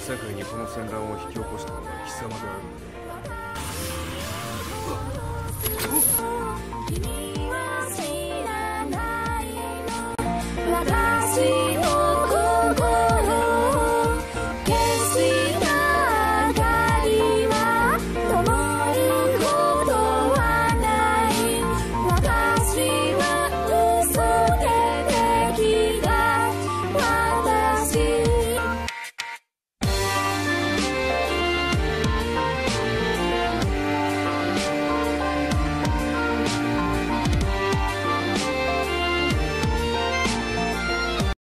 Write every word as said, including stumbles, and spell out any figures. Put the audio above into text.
世界にこの戦乱を引き起こしたのは貴様である。